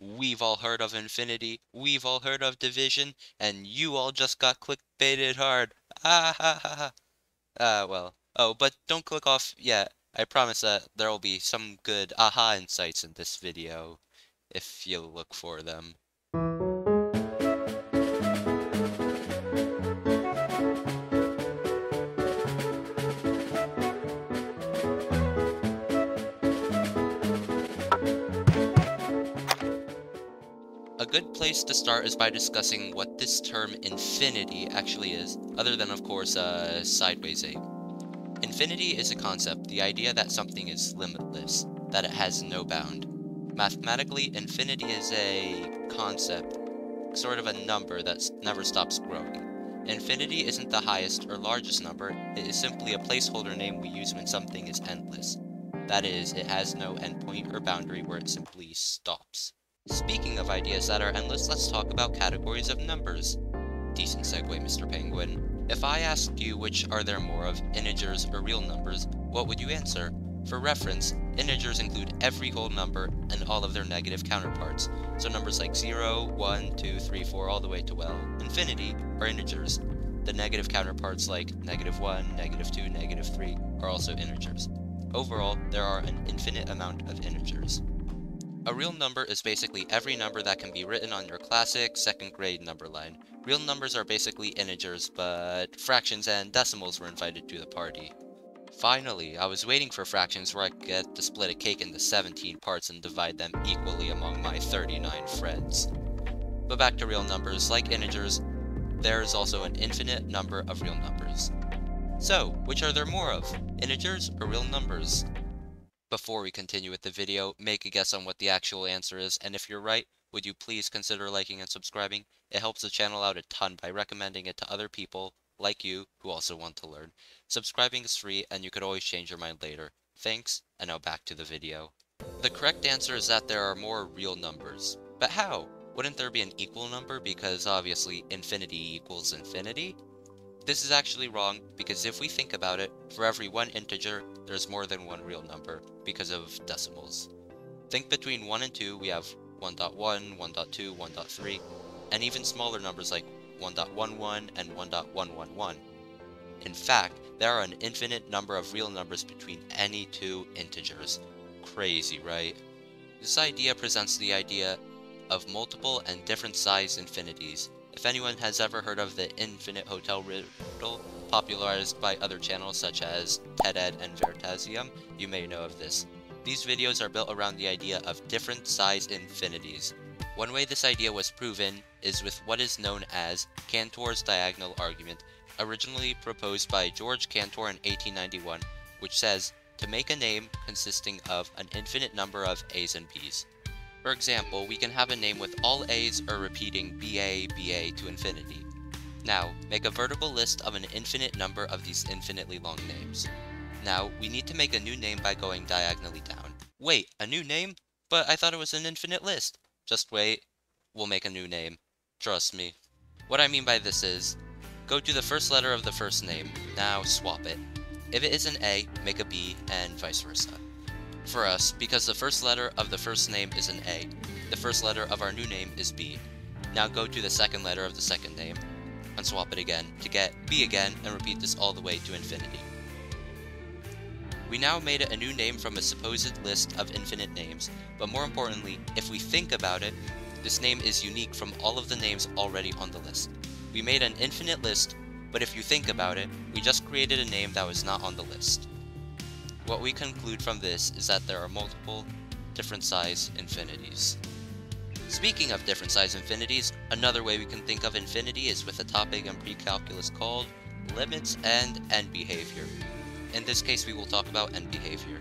We've all heard of infinity, we've all heard of division, and you all just got clickbaited hard. Ah ha ha ha. Well. Oh, but don't click off yet. I promise that there will be some good aha insights in this video, if you look for them. A good place to start is by discussing what this term infinity actually is, other than, of course, sideways 8. Infinity is a concept, the idea that something is limitless, that it has no bound. Mathematically, infinity is a concept, sort of a number that never stops growing. Infinity isn't the highest or largest number, it is simply a placeholder name we use when something is endless. That is, it has no endpoint or boundary where it simply stops. Speaking of ideas that are endless, let's talk about categories of numbers. Decent segue, Mr. Penguin. If I asked you which are there more of, integers or real numbers, what would you answer? For reference, integers include every whole number and all of their negative counterparts, so numbers like 0, 1, 2, 3, 4, all the way to, well, infinity are integers. The negative counterparts like negative 1, negative 2, negative 3 are also integers. Overall, there are an infinite amount of integers. A real number is basically every number that can be written on your classic second grade number line. Real numbers are basically integers, but fractions and decimals were invited to the party. Finally, I was waiting for fractions where I could get to split a cake into 17 parts and divide them equally among my 39 friends. But back to real numbers, like integers, there is also an infinite number of real numbers. So, which are there more of? Integers or real numbers? Before we continue with the video, make a guess on what the actual answer is, and if you're right, would you please consider liking and subscribing? It helps the channel out a ton by recommending it to other people like you who also want to learn. Subscribing is free, and you could always change your mind later. Thanks, and now back to the video. The correct answer is that there are more real numbers. But how? Wouldn't there be an equal number, because obviously infinity equals infinity? This is actually wrong, because if we think about it, for every one integer, there's more than one real number, because of decimals. Think between 1 and 2, we have 1.1, 1.2, 1.3, and even smaller numbers like 1.11 and 1.111. In fact, there are an infinite number of real numbers between any two integers. Crazy, right? This idea presents the idea of multiple and different size infinities. If anyone has ever heard of the infinite hotel riddle, popularized by other channels such as Ted Ed and Veritasium, you may know of this. These videos are built around the idea of different size infinities. One way this idea was proven is with what is known as Cantor's Diagonal Argument, originally proposed by George Cantor in 1891, which says to make a name consisting of an infinite number of A's and B's. For example, we can have a name with all A's or repeating BA, BA to infinity. Now, make a vertical list of an infinite number of these infinitely long names. Now, we need to make a new name by going diagonally down. Wait, a new name? But I thought it was an infinite list. Just wait, we'll make a new name. Trust me. What I mean by this is, go to the first letter of the first name. Now, swap it. If it is an A, make a B, and vice versa. For us, because the first letter of the first name is an A, the first letter of our new name is B. Now go to the second letter of the second name, and swap it again to get B again, and repeat this all the way to infinity. We now made it a new name from a supposed list of infinite names, but more importantly, if we think about it, this name is unique from all of the names already on the list. We made an infinite list, but if you think about it, we just created a name that was not on the list. What we conclude from this is that there are multiple different size infinities. Speaking of different size infinities, another way we can think of infinity is with a topic in pre-calculus called limits and end behavior. In this case, we will talk about end behavior.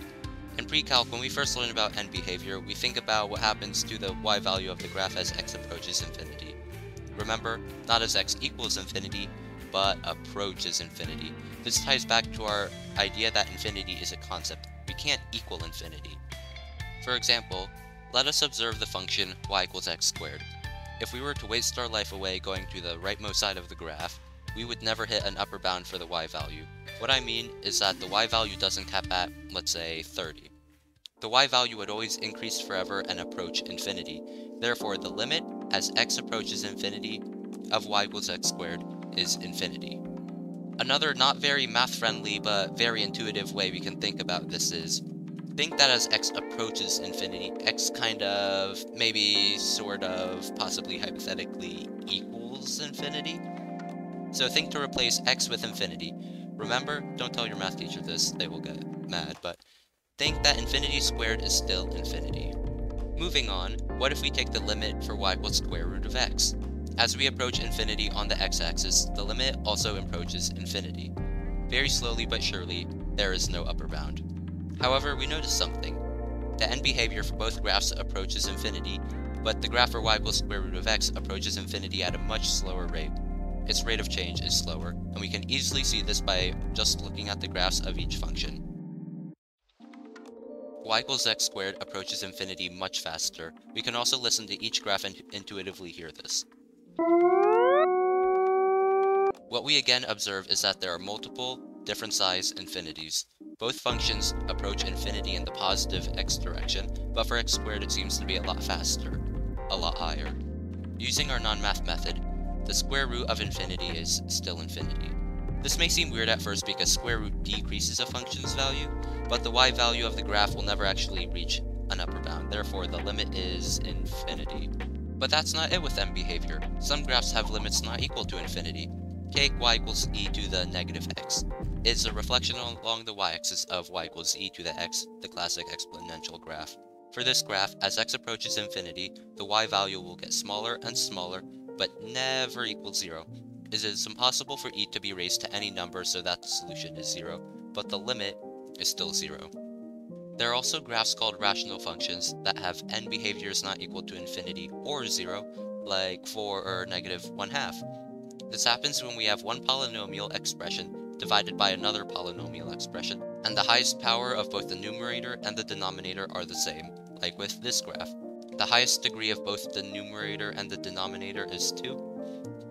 In pre-calc, when we first learn about end behavior, we think about what happens to the y value of the graph as x approaches infinity. Remember, not as x equals infinity, but approaches infinity. This ties back to our idea that infinity is a concept. We can't equal infinity. For example, let us observe the function y equals x squared. If we were to waste our life away going to the rightmost side of the graph, we would never hit an upper bound for the y value. What I mean is that the y value doesn't cap at, let's say, 30. The y value would always increase forever and approach infinity. Therefore, the limit as x approaches infinity of y equals x squared is infinity. Another not very math-friendly but very intuitive way we can think about this is, think that as x approaches infinity, x kind of, maybe, sort of, possibly hypothetically equals infinity. So think to replace x with infinity. Remember, don't tell your math teacher this, they will get mad, but think that infinity squared is still infinity. Moving on, what if we take the limit for y equals square root of x? As we approach infinity on the x-axis, the limit also approaches infinity. Very slowly but surely, there is no upper bound. However, we notice something. The end behavior for both graphs approaches infinity, but the graph for y equals square root of x approaches infinity at a much slower rate. Its rate of change is slower, and we can easily see this by just looking at the graphs of each function. Y equals x squared approaches infinity much faster. We can also listen to each graph and intuitively hear this. What we again observe is that there are multiple, different size infinities. Both functions approach infinity in the positive x direction, but for x squared it seems to be a lot faster, a lot higher. Using our non-math method, the square root of infinity is still infinity. This may seem weird at first because square root decreases a function's value, but the y value of the graph will never actually reach an upper bound, therefore the limit is infinity. But that's not it with M behavior. Some graphs have limits not equal to infinity. Take y equals e to the negative x. It's a reflection along the y-axis of y equals e to the x, the classic exponential graph. For this graph, as x approaches infinity, the y value will get smaller and smaller, but never equals 0. It is impossible for e to be raised to any number so that the solution is 0, but the limit is still 0. There are also graphs called rational functions that have n behaviors not equal to infinity or 0, like 4 or negative 1/2. This happens when we have one polynomial expression divided by another polynomial expression, and the highest power of both the numerator and the denominator are the same, like with this graph. The highest degree of both the numerator and the denominator is 2.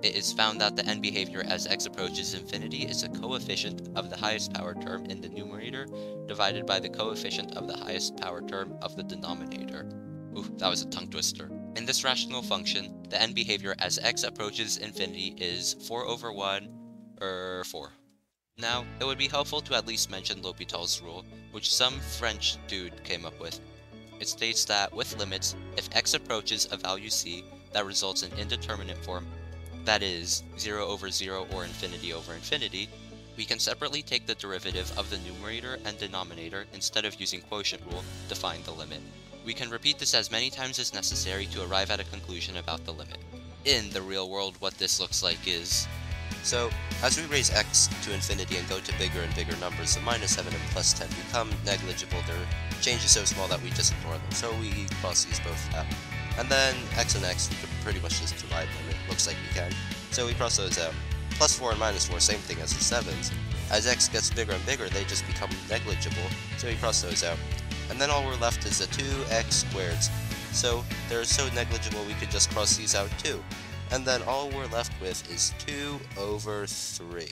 It is found that the n behavior as x approaches infinity is a coefficient of the highest power term in the numerator divided by the coefficient of the highest power term of the denominator. Ooh, that was a tongue twister. In this rational function, the n behavior as x approaches infinity is 4 over 1, or 4. Now, it would be helpful to at least mention L'Hopital's rule, which some French dude came up with. It states that, with limits, if x approaches a value c that results in indeterminate form, that is, 0 over 0 or infinity over infinity, we can separately take the derivative of the numerator and denominator instead of using quotient rule to find the limit. We can repeat this as many times as necessary to arrive at a conclusion about the limit. In the real world, what this looks like is... So, as we raise x to infinity and go to bigger and bigger numbers, the minus 7 and plus 10 become negligible. Their change is so small that we just ignore them, so we cross these both out. And then x and x, we could pretty much just divide them, it looks like we can. So we cross those out. Plus 4 and minus 4, same thing as the 7s. As x gets bigger and bigger, they just become negligible, so we cross those out. And then all we're left is the 2x squareds. So they're so negligible we could just cross these out too. And then all we're left with is 2 over 3.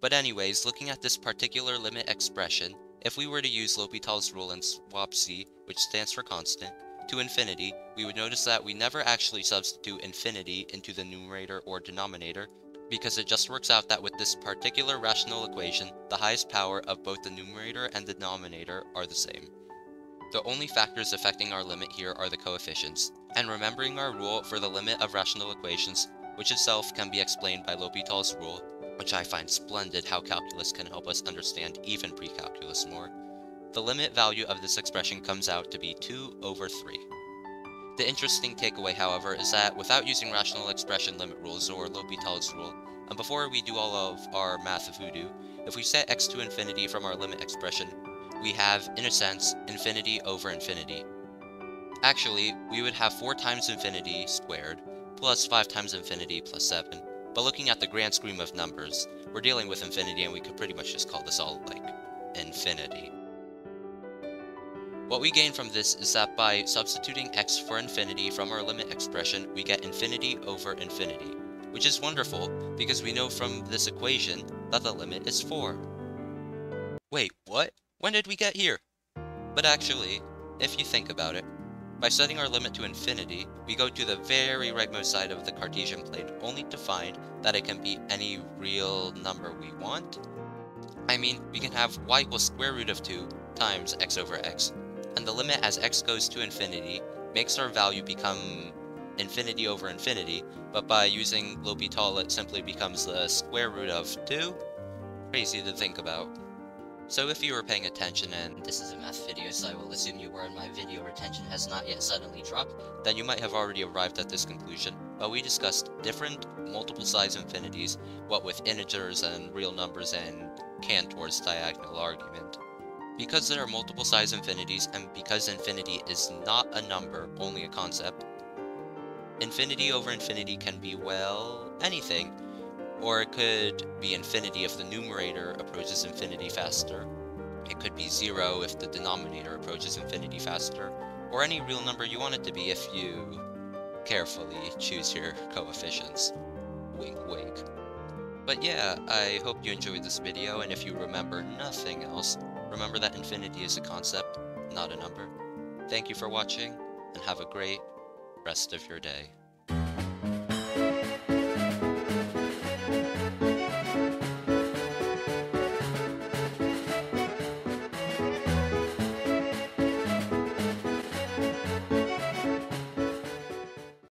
But anyways, looking at this particular limit expression, if we were to use L'Hopital's rule and swap c, which stands for constant, to infinity, we would notice that we never actually substitute infinity into the numerator or denominator, because it just works out that with this particular rational equation, the highest power of both the numerator and the denominator are the same. The only factors affecting our limit here are the coefficients, and remembering our rule for the limit of rational equations, which itself can be explained by L'Hopital's rule, which I find splendid how calculus can help us understand even pre-calculus more. The limit value of this expression comes out to be 2 over 3. The interesting takeaway, however, is that without using rational expression limit rules or L'Hopital's rule, and before we do all of our math voodoo, if we set x to infinity from our limit expression, we have, in a sense, infinity over infinity. Actually, we would have 4 times infinity squared, plus 5 times infinity plus 7, but looking at the grand scheme of numbers, we're dealing with infinity and we could pretty much just call this all, like, infinity. What we gain from this is that by substituting x for infinity from our limit expression, we get infinity over infinity, which is wonderful because we know from this equation that the limit is 4. Wait, what? When did we get here? But actually, if you think about it, by setting our limit to infinity, we go to the very rightmost side of the Cartesian plane, only to find that it can be any real number we want. I mean, we can have y equals square root of 2 times x over x, and the limit as x goes to infinity makes our value become infinity over infinity, but by using L'Hopital it simply becomes the square root of 2. Crazy to think about. So if you were paying attention, and this is a math video, so I will assume you were, and my video retention has not yet suddenly dropped, then you might have already arrived at this conclusion. But we discussed different multiple size infinities, what with integers and real numbers and Cantor's diagonal argument. Because there are multiple size infinities, and because infinity is not a number, only a concept, infinity over infinity can be, well, anything. Or it could be infinity if the numerator approaches infinity faster. It could be 0 if the denominator approaches infinity faster. Or any real number you want it to be if you carefully choose your coefficients. Wink wink. But yeah, I hope you enjoyed this video, and if you remember nothing else, remember that infinity is a concept, not a number. Thank you for watching, and have a great rest of your day.